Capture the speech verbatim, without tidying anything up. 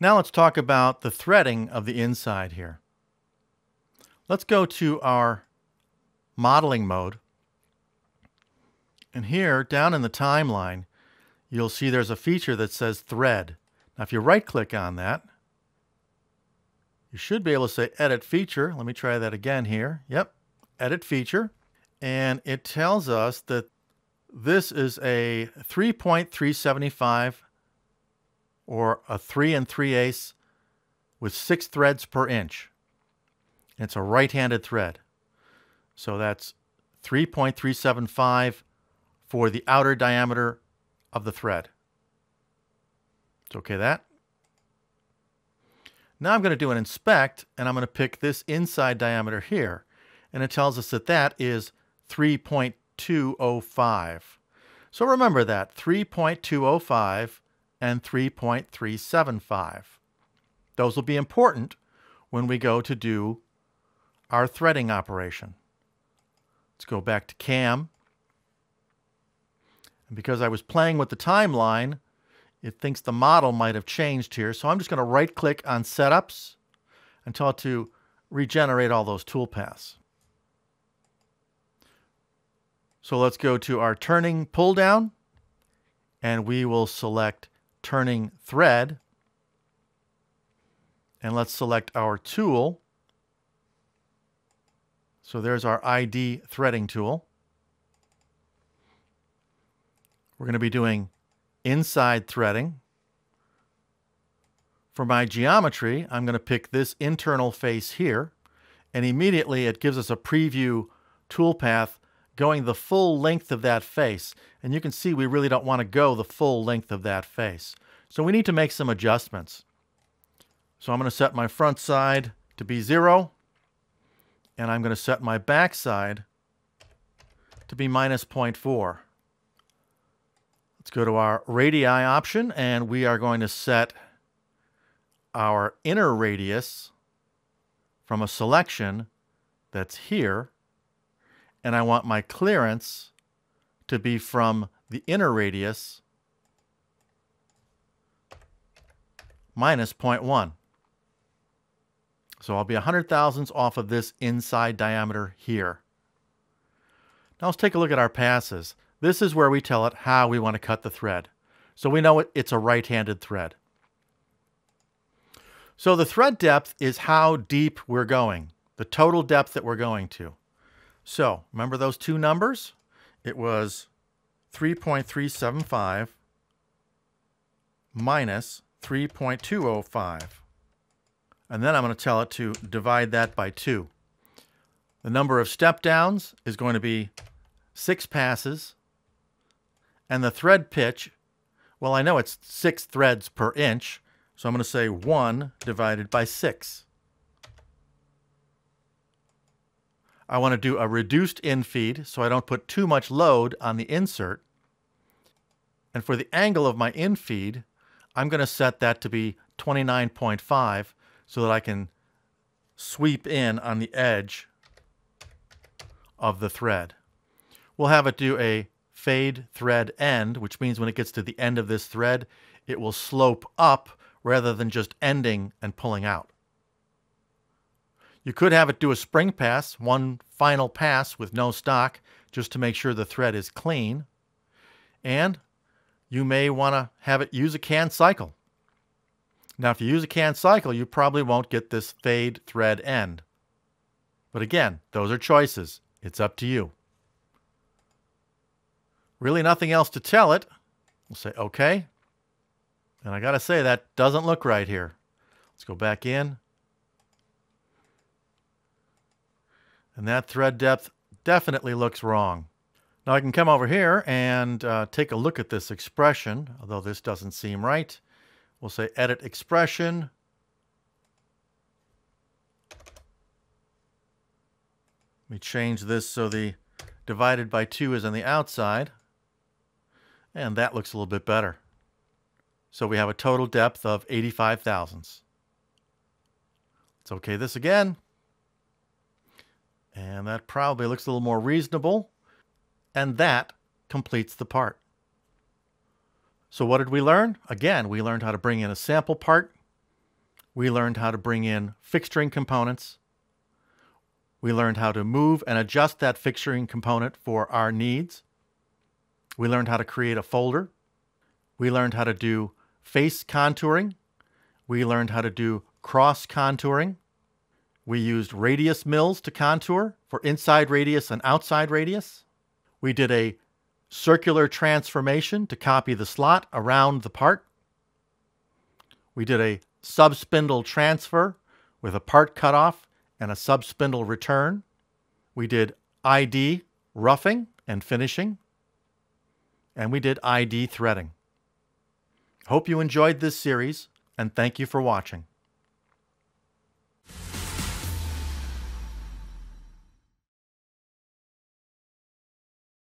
Now let's talk about the threading of the inside here. Let's go to our modeling mode. And here, down in the timeline, you'll see there's a feature that says thread. Now if you right-click on that, you should be able to say edit feature. Let me try that again here. Yep, edit feature. And it tells us that this is a three point three seven five or a three and three eighths with six threads per inch. It's a right-handed thread. So that's three point three seven five for the outer diameter of the thread. It's okay that. Now I'm going to do an inspect, and I'm going to pick this inside diameter here. And it tells us that that is three point two oh five. So remember that, three point two oh five and three point three seven five. Those will be important when we go to do our threading operation. Let's go back to CAM. And because I was playing with the timeline, it thinks the model might have changed here. So I'm just going to right-click on Setups and tell it to regenerate all those toolpaths. So let's go to our turning pull down, and we will select turning thread, and let's select our tool. So there's our I D threading tool. We're going to be doing inside threading. For my geometry, I'm going to pick this internal face here, and immediately it gives us a preview toolpath going the full length of that face. And you can see we really don't want to go the full length of that face. So we need to make some adjustments. So I'm going to set my front side to be zero, and I'm going to set my back side to be minus zero point four. Let's go to our radii option, and we are going to set our inner radius from a selection that's here, and I want my clearance to be from the inner radius minus zero point one. So I'll be one hundred thousandths off of this inside diameter here. Now let's take a look at our passes. This is where we tell it how we want to cut the thread. So we know it, it's a right-handed thread. So the thread depth is how deep we're going, the total depth that we're going to. So remember those two numbers? It was three point three seven five minus three point two oh five. And then I'm going to tell it to divide that by two. The number of step downs is going to be six passes. And the thread pitch, well, I know it's six threads per inch. So I'm going to say one divided by six. I want to do a reduced infeed so I don't put too much load on the insert. And for the angle of my infeed, I'm going to set that to be twenty-nine point five so that I can sweep in on the edge of the thread. We'll have it do a fade thread end, which means when it gets to the end of this thread, it will slope up rather than just ending and pulling out. You could have it do a spring pass, one final pass with no stock, just to make sure the thread is clean. And you may want to have it use a can cycle. Now, if you use a can cycle, you probably won't get this fade thread end. But again, those are choices. It's up to you. Really nothing else to tell it. We'll say OK. And I got to say, that doesn't look right here. Let's go back in. And that thread depth definitely looks wrong. Now I can come over here and uh, take a look at this expression, although this doesn't seem right. We'll say edit expression. Let me change this so the divided by two is on the outside. And that looks a little bit better. So we have a total depth of eighty-five thousandths. Let's okay this again. And that probably looks a little more reasonable. And that completes the part. So what did we learn? Again, we learned how to bring in a sample part, we learned how to bring in fixed string components. We learned how to move and adjust that fixed string component for our needs. We learned how to create a folder. We learned how to do face contouring. We learned how to do cross contouring. We used radius mills to contour for inside radius and outside radius. We did a circular transformation to copy the slot around the part. We did a subspindle transfer with a part cutoff and a subspindle return. We did I D roughing and finishing. And we did I D threading. Hope you enjoyed this series, and thank you for watching.